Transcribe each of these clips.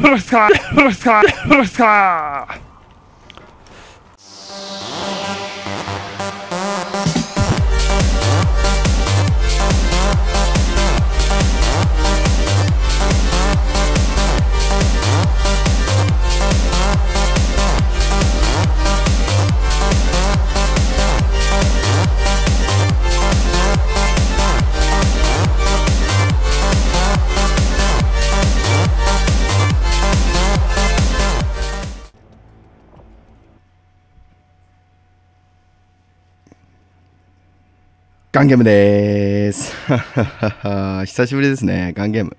フロスカーガンゲームでーす。久しぶりですね。ガンゲーム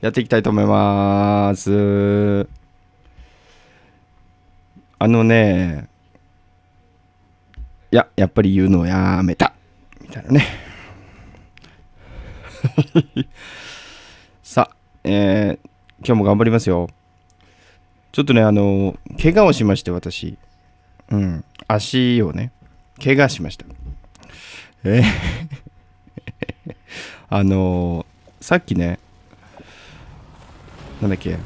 やっていきたいと思いまーす。やっぱり言うのをやめたみたいなね。さあ、今日も頑張りますよ。ちょっとね、怪我をしまして、私、足をね、怪我しました。さっきね、なんだっけ、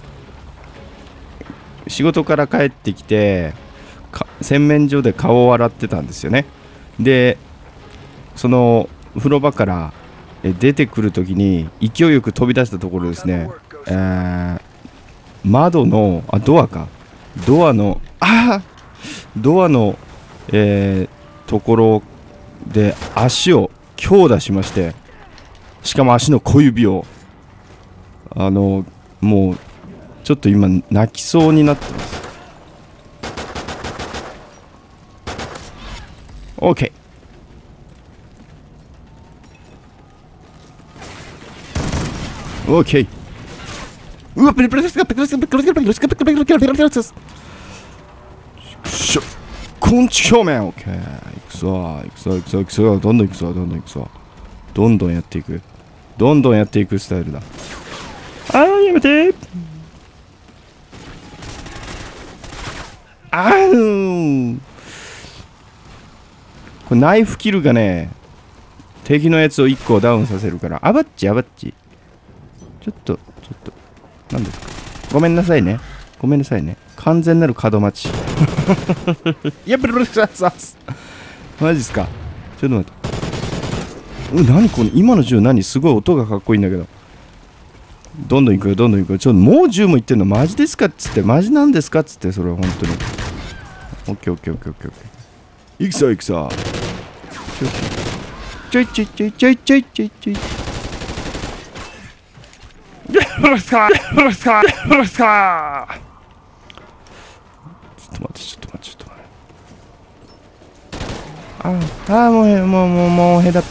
仕事から帰ってきて、洗面所で顔を洗ってたんですよね。で、その風呂場から出てくるときに、勢いよく飛び出したところですね、窓の、ドアか、ドアの、ところで足を強打しまして、しかも足の小指を、もうちょっと今泣きそうになってます。 OK。 OK。 うわっ、こんち表面。オッケー、いくぞいくぞいくぞいくぞ、どんどんいくぞ、どんどんいくぞ、どんどんやっていく、どんどんやっていくスタイルだ。あー、やめてー。あー、これナイフキルがね、敵のやつを1個ダウンさせるから。あばっちあばっち、ちょっとなんですか、ごめんなさいね、ごめんなさいね、完全なる角待ち。やっぱりロシアさす。マジっすか。ちょっと待って。何この今の銃、何すごい音がかっこいいんだけど。どんどん行くよ、どんどん行くよ。ちょっともう銃も行ってんの、マジですかっつって、マジなんですかっつって、それは本当に。オッケーオッケーオッケーオッケー。行くぞ行くぞ。ちょい。ロシア。ちょっと待って。ああ、もうヘタッ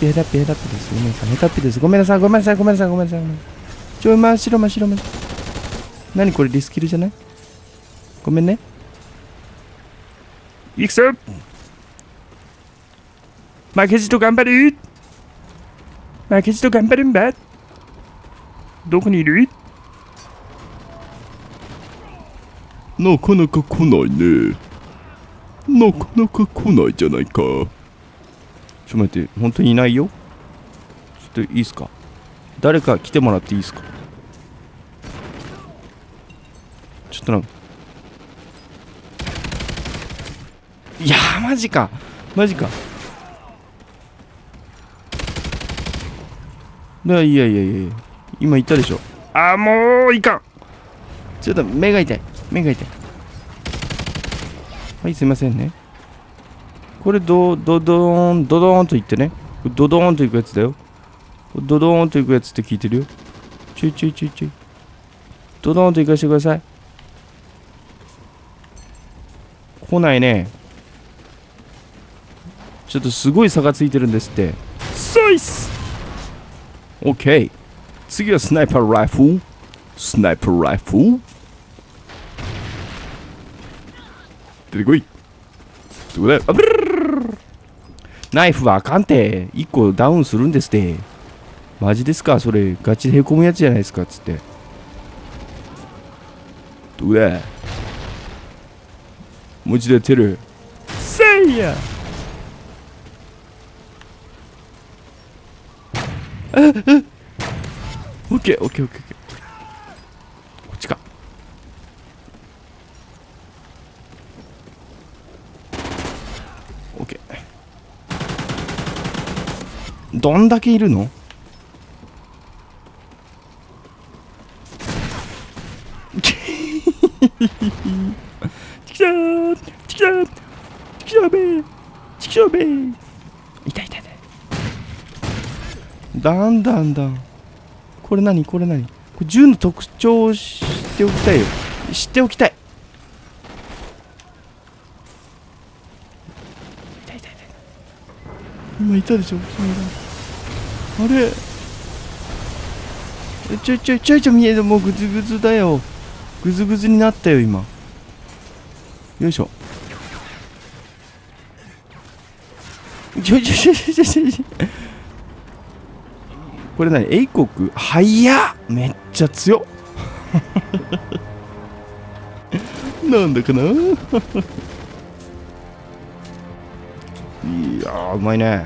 ピです。ごめんなさい、ごめんなさい。ちょい、真っ白。何これ、リスキルじゃない？ごめんね。いくぞ！負けじと頑張るんだ。どこにいる？なかなか来ないね。なかなか来ないじゃないか。ちょっと待って、本当にいないよ。ちょっといいっすか。誰か来てもらっていいっすか。ちょっとなんか。いやー、マジか。いや。今いたでしょ。もういかん。ちょっと目が痛い。はい、すいませんね。これドドーンといってね。ドドーンといくやつだよ。ドドーンといくやつって聞いてるよ。ちょい。ドドーンといかしてください。来ないね。ちょっとすごい差がついてるんですって。サイス！ OK。次はスナイパーライフル。出てこい。ナイフはあかんて。1個ダウンするんですって。マジですか、それ。ガチでへこむやつじゃないですか、つって。どこだ？もう一度やってる。せいや！オッケー。こっちか。どんだけいるの？チキショーチキショーチキショーベーチキショーベー、痛い痛い痛い。だんだんこれ何これ銃の特徴を知っておきたいよ。痛い今いたでしょ。あれちょいちょい見える。もうグズグズだよ。グズグズになったよ今。よいしょ。ちょいこれ何？英国？早っ！めっちゃ強っなんだかないやー、うまいね。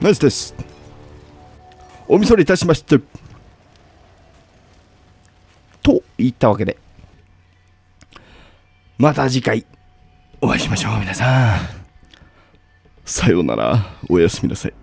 ナイスです。お見それいたしました。と言ったわけで、また次回お会いしましょう。皆さん、さようなら。おやすみなさい。